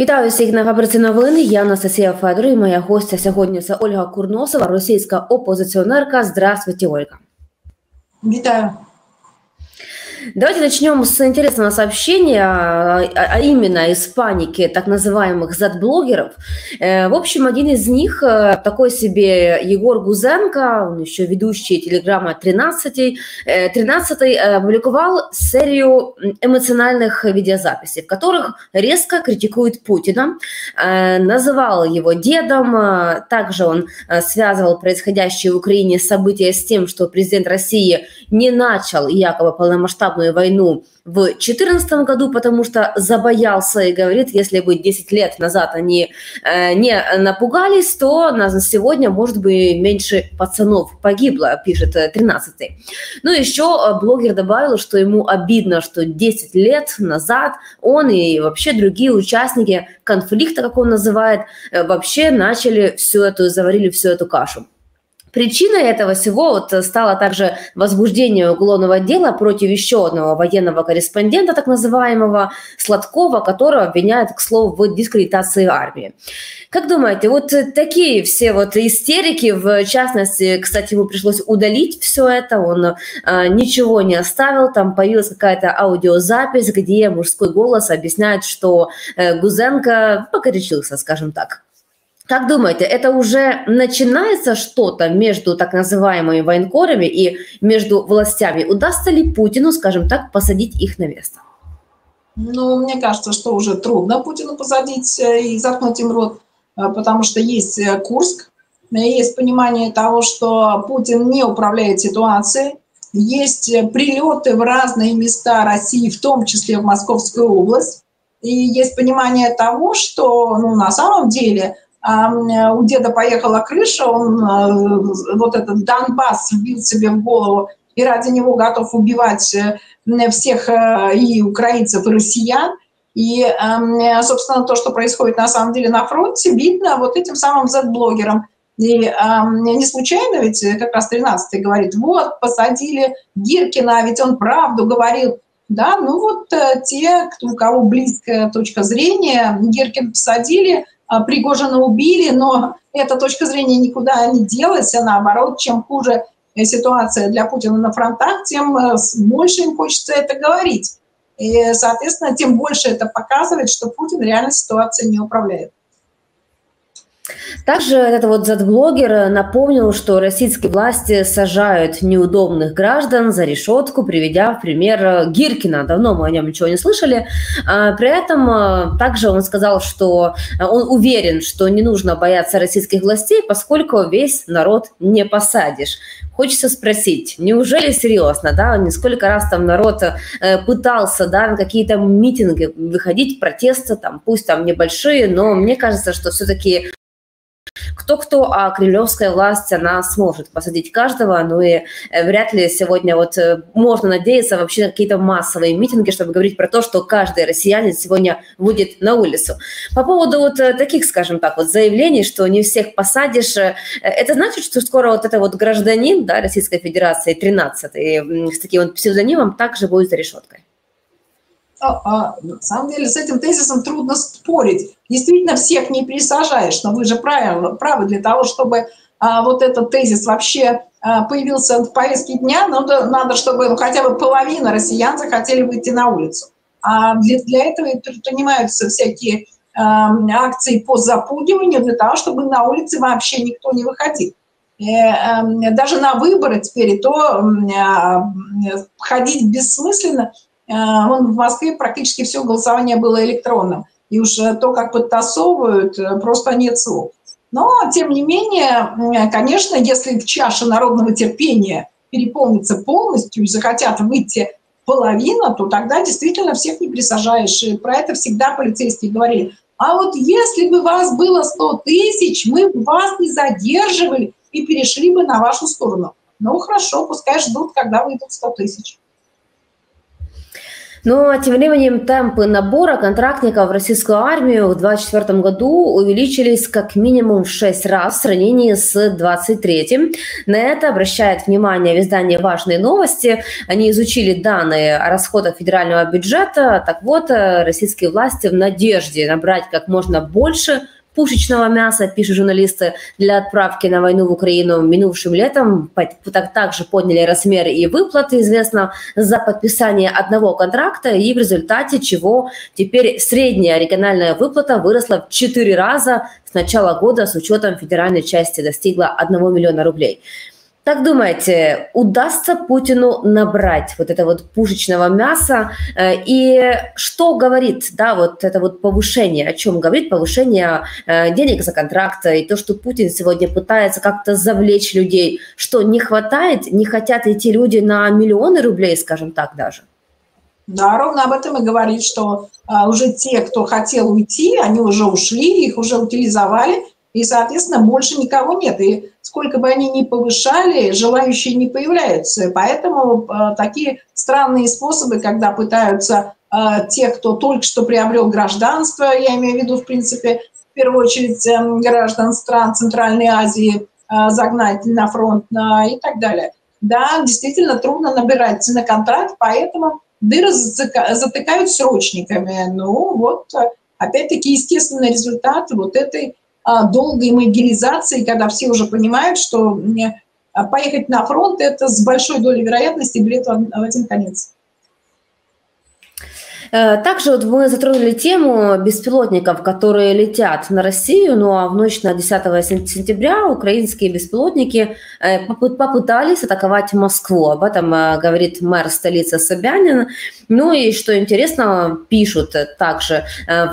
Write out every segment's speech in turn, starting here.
Вітаю всіх на Фабриці новин. Я Анастасія Федор і моя гостя сьогодні це Ольга Курносова, російська опозиціонерка. Здравствуйте, Ольга. Вітаю. Давайте начнем с интересного сообщения, а именно из паники так называемых Z-блогеров. В общем, один из них, такой себе Егор Гузенко, он еще ведущий Телеграма 13, опубликовал серию эмоциональных видеозаписей, в которых резко критикует Путина, называл его дедом, также он связывал происходящее в Украине события с тем, что президент России не начал якобы полномасштабную войну в 2014 году, потому что забоялся и говорит, если бы 10 лет назад они не напугались, то сегодня, может быть, меньше пацанов погибло, пишет 13-й. Ну, еще блогер добавил, что ему обидно, что 10 лет назад он и вообще другие участники конфликта, как он называет, вообще начали заварили всю эту кашу. Причиной этого всего стало также возбуждение уголовного дела против еще одного военного корреспондента, так называемого Сладкова, которого обвиняют, к слову, в дискредитации армии. Как думаете, такие все истерики, в частности, кстати, ему пришлось удалить все это, он ничего не оставил, там появилась какая-то аудиозапись, где мужской голос объясняет, что Гузенко покорячился, скажем так. Как думаете, это уже начинается что-то между так называемыми военкорами и между властями? Удастся ли Путину, скажем так, посадить их на место? Ну, мне кажется, что уже трудно Путину посадить и заткнуть им рот, потому что есть Курск, есть понимание того, что Путин не управляет ситуацией, есть прилеты в разные места России, в том числе в Московскую область, и есть понимание того, что на самом деле... у деда поехала крыша, он этот Донбасс вбил себе в голову и ради него готов убивать всех и украинцев, и россиян. И, собственно, то, что происходит на самом деле на фронте, видно этим самым Z-блогерам. И не случайно ведь как раз 13-й говорит, посадили Гиркина, ведь он правду говорил. Да, те, у кого близкая точка зрения, Гиркина посадили, Пригожина убили, но эта точка зрения никуда не делась, а наоборот, чем хуже ситуация для Путина на фронтах, тем больше им хочется это говорить. И, соответственно, тем больше это показывает, что Путин реально ситуацией не управляет. Также этот Z-блогер напомнил, что российские власти сажают неудобных граждан за решетку, приведя в пример Гиркина. Давно мы о нем ничего не слышали. При этом также он сказал, что он уверен, что не нужно бояться российских властей, поскольку весь народ не посадишь. Хочется спросить, неужели серьезно, да, несколько раз там народ пытался, да, на какие-то митинги выходить, протесты, там, пусть там небольшие, но мне кажется, что все-таки кто-кто, а кремлевская власть, она сможет посадить каждого, и вряд ли сегодня можно надеяться вообще на какие-то массовые митинги, чтобы говорить про то, что каждый россиянин сегодня выйдет на улицу. По поводу таких, скажем так, заявлений, что не всех посадишь, это значит, что скоро гражданин, да, Российской Федерации 13-й с таким псевдонимом также будет за решеткой? На самом деле с этим тезисом трудно спорить. Действительно, всех не пересажаешь, но вы же правы, для того, чтобы этот тезис вообще появился в повестке дня, надо, чтобы хотя бы половина россиян захотели выйти на улицу. А для этого и предпринимаются всякие акции по запугиванию, для того, чтобы на улице вообще никто не выходил. Даже на выборы теперь ходить бессмысленно. В Москве практически все голосование было электронным. И уж то, как подтасовывают, просто нет слов. Но, тем не менее, конечно, если чаша народного терпения переполнится полностью и захотят выйти половина, то тогда действительно всех не присажаешь. И про это всегда полицейские говорили. А если бы вас было 100 000, мы бы вас не задерживали и перешли бы на вашу сторону. Ну хорошо, пускай ждут, когда выйдут 100 000. Но тем временем темпы набора контрактников в российскую армию в 2024 году увеличились как минимум в 6 раз в сравнении с 2023. На это обращает внимание в издании «Важные новости». Они изучили данные о расходах федерального бюджета. Так вот, российские власти в надежде набрать как можно больше пушечного мяса, пишут журналисты, для отправки на войну в Украину минувшим летом также подняли размер и выплаты, известно, за подписание одного контракта, и в результате чего теперь средняя региональная выплата выросла в 4 раза с начала года, с учетом федеральной части, достигла 1 миллиона рублей. Так думаете, удастся Путину набрать вот это вот пушечного мяса? И что говорит, да, вот это вот повышение, о чем говорит повышение денег за контракт, и то, что Путин сегодня пытается как-то завлечь людей, что не хватает, не хотят идти люди на миллионы рублей, скажем так, даже? Да, ровно об этом и говорит, что уже те, кто хотел уйти, они уже ушли, их уже утилизовали, и, соответственно, больше никого нет. И сколько бы они ни повышали, желающие не появляются. Поэтому такие странные способы, когда пытаются те, кто только что приобрел гражданство, я имею в виду, в принципе, в первую очередь граждан стран Центральной Азии, загнать на фронт и так далее. Да, действительно трудно набирать на контракт, поэтому дыры затыкают срочниками. Ну вот, опять-таки, естественный результат вот этой долгой мобилизации, когда все уже понимают, что поехать на фронт – это с большой долей вероятности билет в один конец. Также вот мы затронули тему беспилотников, которые летят на Россию, ну а в ночь на 10 сентября украинские беспилотники попытались атаковать Москву. Об этом говорит мэр столицы Собянин. Ну и, что интересно, пишут также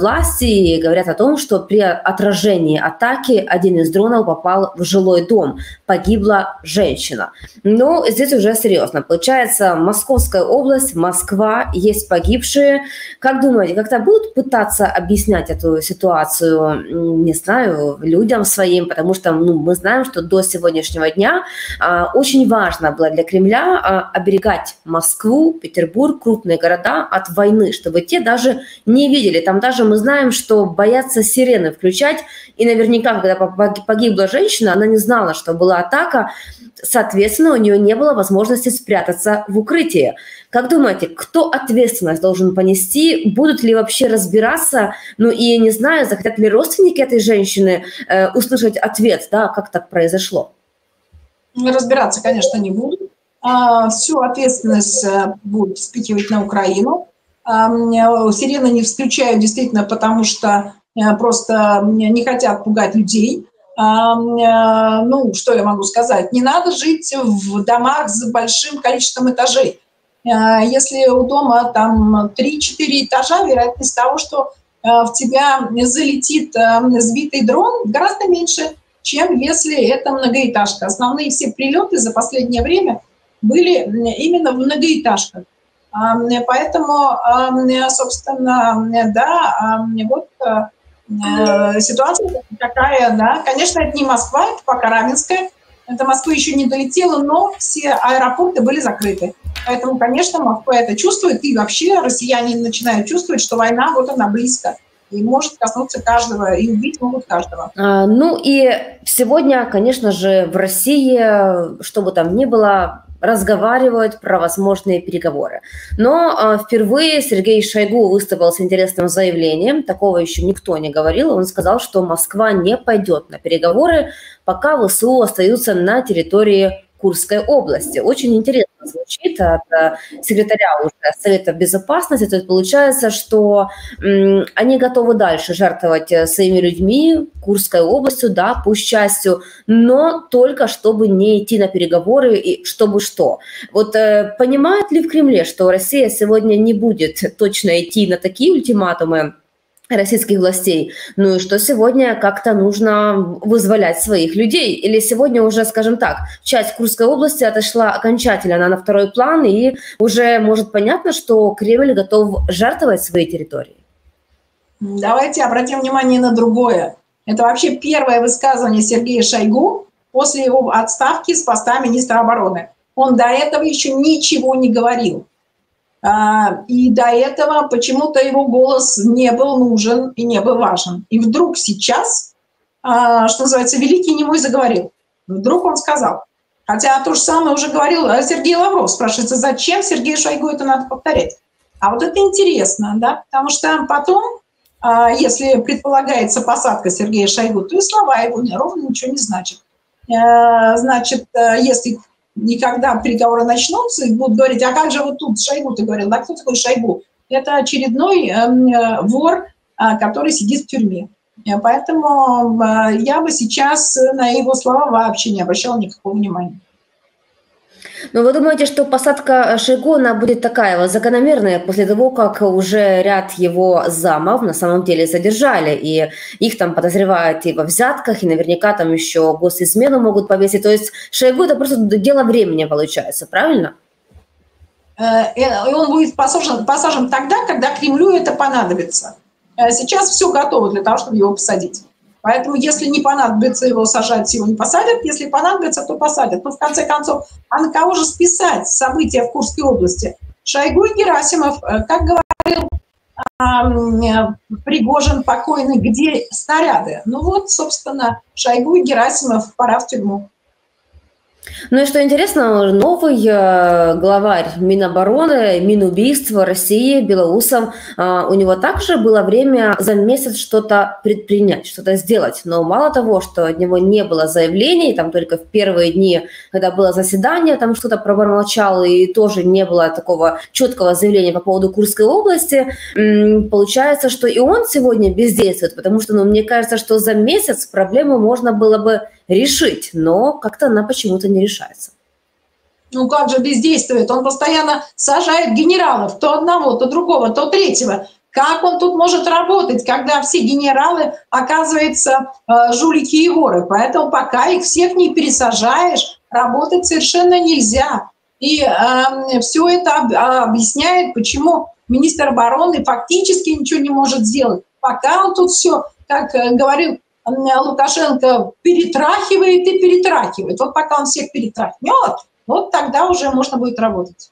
власти и говорят о том, что при отражении атаки один из дронов попал в жилой дом. Погибла женщина. Но здесь уже серьезно. Получается, Московская область, Москва, есть погибшие. Как думаете, как-то будут пытаться объяснять эту ситуацию, не знаю, людям своим, потому что мы знаем, что до сегодняшнего дня очень важно было для Кремля оберегать Москву, Петербург, крупные города от войны, чтобы те даже не видели. Там даже мы знаем, что боятся сирены включать, и наверняка, когда погибла женщина, она не знала, что была атака, соответственно, у нее не было возможности спрятаться в укрытии. Как думаете, кто ответственность должен понести? Будут ли вообще разбираться? Ну и, не знаю, захотят ли родственники этой женщины услышать ответ, да, как так произошло? Разбираться, конечно, не будут. Всю ответственность будут спихивать на Украину. Сирены не включают действительно, потому что просто не хотят пугать людей. Ну, что я могу сказать? Не надо жить в домах с большим количеством этажей. Если у дома там 3-4 этажа, вероятность того, что в тебя залетит сбитый дрон, гораздо меньше, чем если это многоэтажка. Основные все прилеты за последнее время были именно в многоэтажках. Поэтому, собственно, да, вот ситуация такая, да. Конечно, это не Москва, это пока Раменское. До Москвы еще не долетело, но все аэропорты были закрыты. Поэтому, конечно, Москва это чувствует, и вообще россияне начинают чувствовать, что война, вот она близко. И может коснуться каждого, и убить могут каждого. Ну и сегодня, конечно же, в России, что бы там ни было, разговаривают про возможные переговоры. Но впервые Сергей Шойгу выступил с интересным заявлением. Такого еще никто не говорил. Он сказал, что Москва не пойдет на переговоры, пока ВСУ остаются на территории Курской области. Очень интересно звучит от секретаря уже Совета Безопасности. То есть получается, что они готовы дальше жертвовать своими людьми, Курской областью, да, пусть частью, но только чтобы не идти на переговоры и чтобы что. Вот понимают ли в Кремле, что Россия сегодня не будет точно идти на такие ультиматумы российских властей, ну и что сегодня как-то нужно вызволять своих людей? Или сегодня уже, скажем так, часть Курской области отошла окончательно, она на второй план, и уже может понятно, что Кремль готов жертвовать своей территорией? Давайте обратим внимание на другое. Это вообще первое высказывание Сергея Шойгу после его отставки с поста министра обороны. Он до этого еще ничего не говорил. И до этого почему-то его голос не был нужен и не был важен. И вдруг сейчас, что называется, великий немой заговорил. Вдруг он сказал. Хотя то же самое уже говорил Сергей Лавров. Спрашивается, зачем Сергею Шойгу это надо повторять? А вот это интересно, да? Потому что потом, если предполагается посадка Сергея Шойгу, то и слова его ровно ничего не значат. Значит, если никогда переговоры начнутся, и будут говорить, а как же вот тут Шойгу ты говорил? Да кто такой Шойгу? Это очередной вор, который сидит в тюрьме. Поэтому я бы сейчас на его слова вообще не обращала никакого внимания. Но вы думаете, что посадка Шойгу, она будет такая вот закономерная после того, как уже ряд его замов на самом деле задержали, и их там подозревают и во взятках, и наверняка там еще госизмену могут повесить. То есть Шойгу это просто дело времени получается, правильно? Он будет посажен тогда, когда Кремлю это понадобится. Сейчас все готово для того, чтобы его посадить. Поэтому, если не понадобится его сажать, его не посадят. Если понадобится, то посадят. Но в конце концов, а на кого же списать события в Курской области? Шойгу и Герасимов, как говорил Пригожин покойный, где снаряды? Ну вот, собственно, Шойгу и Герасимов, пора в тюрьму. Ну и что интересно, новый главарь Минобороны, Минубийств России, Белоусов, у него также было время за месяц что-то предпринять, что-то сделать. Но мало того, что от него не было заявлений, там только в первые дни, когда было заседание, там что-то промолчало, и тоже не было такого четкого заявления по поводу Курской области, получается, что и он сегодня бездействует, потому что, ну, мне кажется, что за месяц проблему можно было бы решить, но как-то она почему-то не решается. Ну как же бездействует? Он постоянно сажает генералов, то одного, то другого, то третьего. Как он тут может работать, когда все генералы, оказывается, жулики и воры? Поэтому пока их всех не пересажаешь, работать совершенно нельзя. И все это объясняет, почему министр обороны фактически ничего не может сделать. Пока он тут все, как говорил Лукашенко, перетрахивает и перетрахивает. Вот пока он всех перетрахнет, вот тогда уже можно будет работать.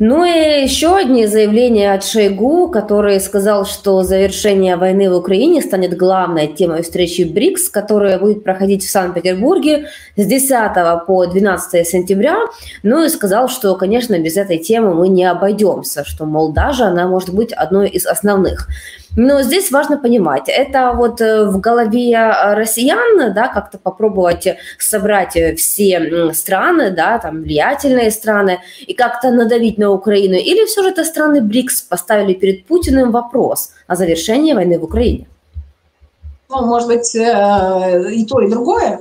Ну и еще одни заявления от Шойгу, который сказал, что завершение войны в Украине станет главной темой встречи БРИКС, которая будет проходить в Санкт-Петербурге с 10 по 12 сентября. Ну и сказал, что, конечно, без этой темы мы не обойдемся, что, мол, даже она может быть одной из основных. Но здесь важно понимать, это вот в голове россиян, да, как-то попробовать собрать все страны, да, там влиятельные страны, и как-то надавить на Украину, или все же это страны БРИКС поставили перед Путиным вопрос о завершении войны в Украине? Ну, может быть, и то, и другое.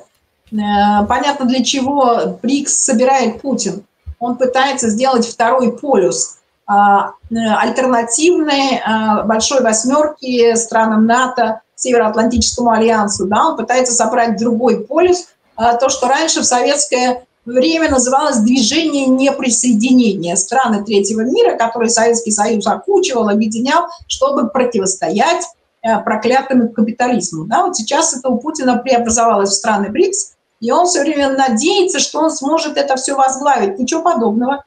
Понятно, для чего БРИКС собирает Путин. Он пытается сделать второй полюс, альтернативной большой восьмерки странам НАТО, Североатлантическому альянсу. Да? Он пытается собрать другой полюс, то, что раньше в советское время называлось движение неприсоединения. Страны третьего мира, которые Советский Союз окучивал, объединял, чтобы противостоять проклятому капитализму. Да? Вот сейчас это у Путина преобразовалось в страны БРИКС, и он все время надеется, что он сможет это все возглавить. Ничего подобного.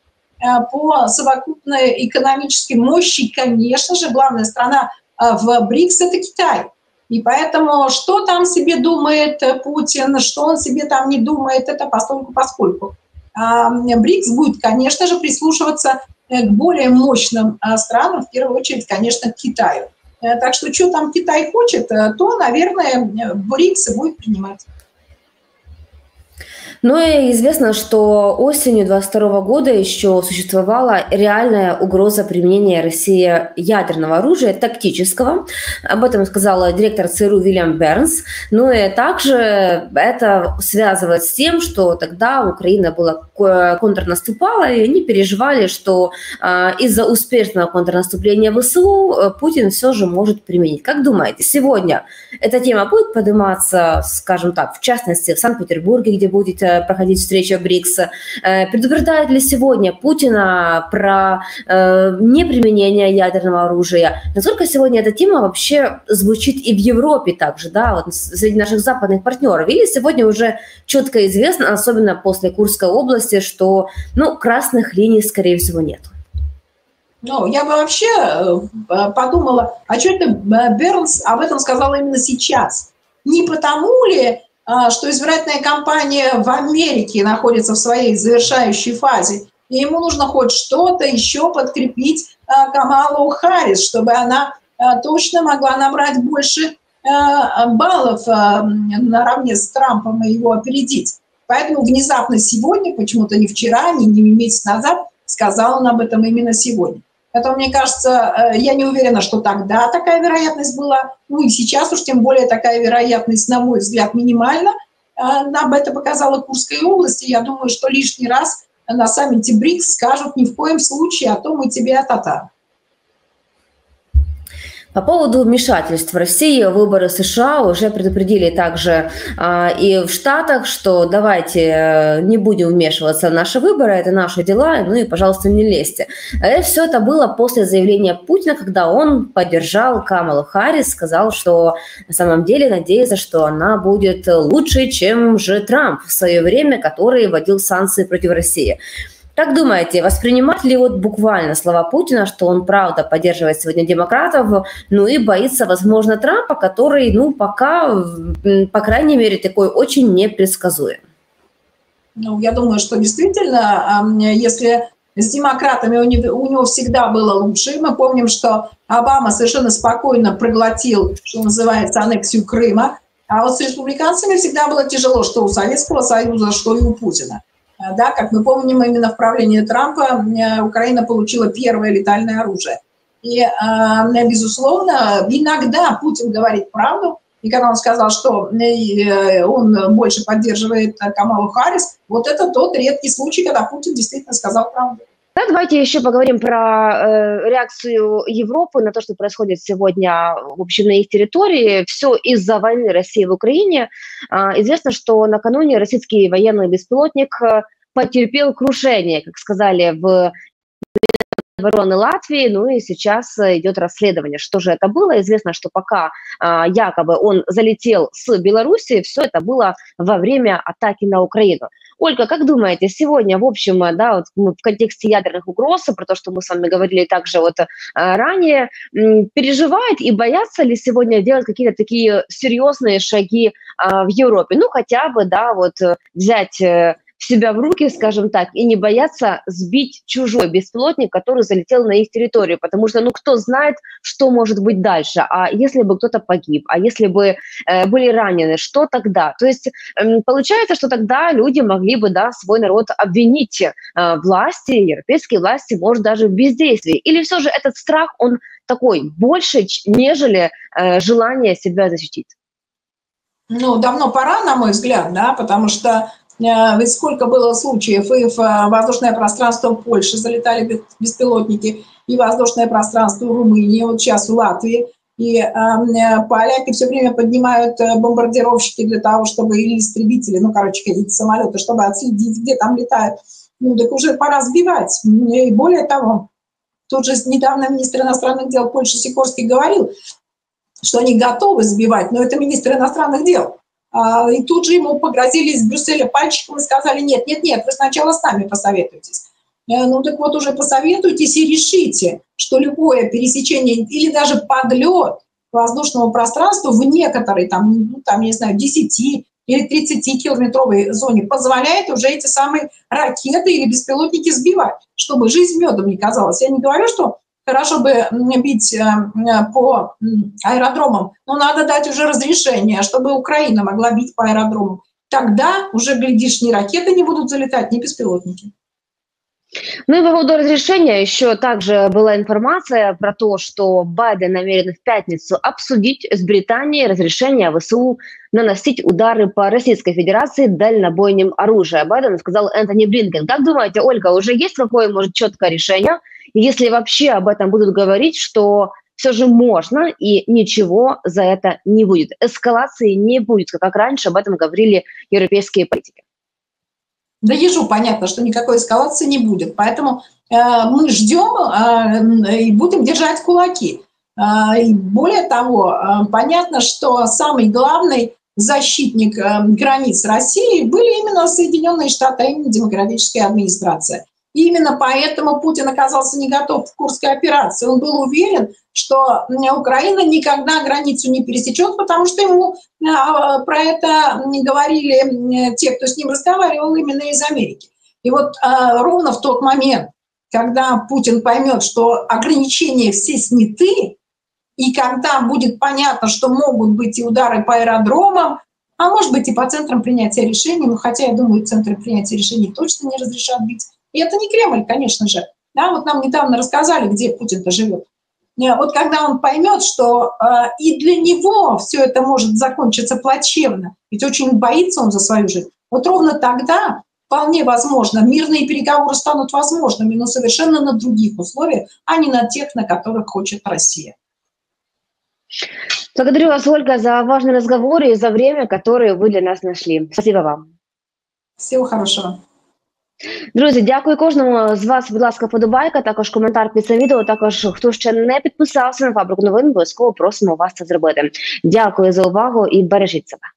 По совокупной экономической мощи, конечно же, главная страна в БРИКС – это Китай. И поэтому что там себе думает Путин, что он себе там не думает, это постольку-поскольку. БРИКС будет, конечно же, прислушиваться к более мощным странам, в первую очередь, конечно, к Китаю. Так что, что там Китай хочет, то, наверное, БРИКС будет принимать. Ну и известно, что осенью 2022 года еще существовала реальная угроза применения России ядерного оружия, тактического. Об этом сказал директор ЦРУ Уильям Бернс. Ну и также это связывает с тем, что тогда Украина была контрнаступала, и они переживали, что из-за успешного контрнаступления ВСУ Путин все же может применить. Как думаете, сегодня эта тема будет подниматься, скажем так, в частности, в Санкт-Петербурге, где будет проходить встреча БРИКС. Предупреждает ли сегодня Путина про неприменение ядерного оружия? Насколько сегодня эта тема вообще звучит и в Европе также, да, вот среди наших западных партнеров? Или сегодня уже четко известно, особенно после Курской области, что, ну, красных линий, скорее всего, нет? Ну, я бы вообще подумала, а что это Бернс об этом сказал именно сейчас? Не потому ли, что избирательная кампания в Америке находится в своей завершающей фазе, и ему нужно хоть что-то еще подкрепить Камалу Харрис, чтобы она точно могла набрать больше баллов наравне с Трампом и его опередить. Поэтому внезапно сегодня, почему-то не вчера, не месяц назад, сказал он об этом именно сегодня. Поэтому, мне кажется, я не уверена, что тогда такая вероятность была. Ну и сейчас уж тем более такая вероятность, на мой взгляд, минимальна. Нам это показала Курская область. Я думаю, что лишний раз на саммите БРИКС скажут: ни в коем случае, а то мы тебе а-та-та. По поводу вмешательств в России, выборы США уже предупредили также и в Штатах, что давайте не будем вмешиваться в наши выборы, это наши дела, ну и, пожалуйста, не лезьте. Все это было после заявления Путина, когда он поддержал Камалу Харрис, сказал, что на самом деле надеется, что она будет лучше, чем же Трамп в свое время, который вводил санкции против России. Как думаете, воспринимать ли вот буквально слова Путина, что он правда поддерживает сегодня демократов, ну и боится, возможно, Трампа, который, ну, пока, по крайней мере, такой очень непредсказуем? Ну, я думаю, что действительно, если с демократами у него всегда было лучше, мы помним, что Обама совершенно спокойно проглотил, что называется, аннексию Крыма, а вот с республиканцами всегда было тяжело, что у Советского Союза, что и у Путина. Да, как мы помним, именно в правлении Трампа Украина получила первое летальное оружие. И, безусловно, иногда Путин говорит правду, и когда он сказал, что он больше поддерживает Камалу Харрис, вот это тот редкий случай, когда Путин действительно сказал правду. Да, давайте еще поговорим про реакцию Европы на то, что происходит сегодня, в общем, на их территории. Все из-за войны России в Украине. Известно, что накануне российский военный беспилотник потерпел крушение, как сказали в обороны Латвии, ну и сейчас идет расследование, что же это было. Известно, что пока якобы он залетел с Белоруссии, все это было во время атаки на Украину. Ольга, как думаете, сегодня, в общем, да, вот в контексте ядерных угроз, про то, что мы с вами говорили также вот ранее, переживает и боятся ли сегодня делать какие-то такие серьезные шаги в Европе? Ну, хотя бы, да, вот взять себя в руки, скажем так, и не бояться сбить чужой беспилотник, который залетел на их территорию, потому что, ну, кто знает, что может быть дальше, а если бы кто-то погиб, а если бы были ранены, что тогда? То есть получается, что тогда люди могли бы, да, свой народ обвинить, власти, европейские власти, может, даже в бездействии. Или все же этот страх, он такой больше, нежели желание себя защитить? Ну, давно пора, на мой взгляд, да, потому что ведь сколько было случаев, и в воздушное пространство Польши залетали беспилотники, и воздушное пространство Румынии, вот сейчас у Латвии. И поляки все время поднимают бомбардировщики для того, чтобы, или истребители, ну, короче, какие-то самолеты, чтобы отследить, где там летают. Ну, так уже пора сбивать. И более того, тут же недавно министр иностранных дел Польши Сикорский говорил, что они готовы сбивать, но это министр иностранных дел. И тут же ему погрозили из Брюсселя пальчиком и сказали: нет, нет, нет, вы сначала с нами посоветуйтесь. Ну так вот уже посоветуйтесь и решите, что любое пересечение или даже подлет воздушного пространства в некоторой, там, ну, там, не знаю, 10 или 30-километровой зоне позволяет уже эти самые ракеты или беспилотники сбивать, чтобы жизнь медом не казалась. Я не говорю, что хорошо бы бить по аэродромам, но надо дать уже разрешение, чтобы Украина могла бить по аэродромам. Тогда уже, глядишь, ни ракеты не будут залетать, ни беспилотники. Ну и по поводу разрешения еще также была информация про то, что Байден намерен в пятницу обсудить с Британией разрешение ВСУ наносить удары по Российской Федерации дальнобойным оружием. Байден сказал Энтони Блинкен. Как думаете, Ольга, уже есть какое, может, четкое решение? И если вообще об этом будут говорить, что все же можно и ничего за это не будет. Эскалации не будет, как раньше об этом говорили европейские политики. Да ежу понятно, что никакой эскалации не будет. Поэтому мы ждем и будем держать кулаки. И более того, понятно, что самый главный защитник границ России были именно Соединенные Штаты, а именно демократическая администрация. И именно поэтому Путин оказался не готов к Курской операции. Он был уверен, что Украина никогда границу не пересечет, потому что ему про это говорили те, кто с ним разговаривал, именно из Америки. И вот ровно в тот момент, когда Путин поймет, что ограничения все сняты, и когда будет понятно, что могут быть и удары по аэродромам, а может быть и по центрам принятия решений, ну, хотя я думаю, центры принятия решений точно не разрешат бить. И это не Кремль, конечно же. Да, вот нам недавно рассказали, где Путин-то живет. Вот когда он поймет, что и для него все это может закончиться плачевно, ведь очень боится он за свою жизнь, вот ровно тогда вполне возможно мирные переговоры станут возможными, но совершенно на других условиях, а не на тех, на которых хочет Россия. Благодарю вас, Ольга, за важный разговор и за время, которое вы для нас нашли. Спасибо вам. Всего хорошего. Друзі, дякую кожному з вас, будь ласка, подобайка, також коментар під це відео, також хто ще не підписався на Фабрику новин, обов'язково просимо вас це зробити. Дякую за увагу і бережіть себе.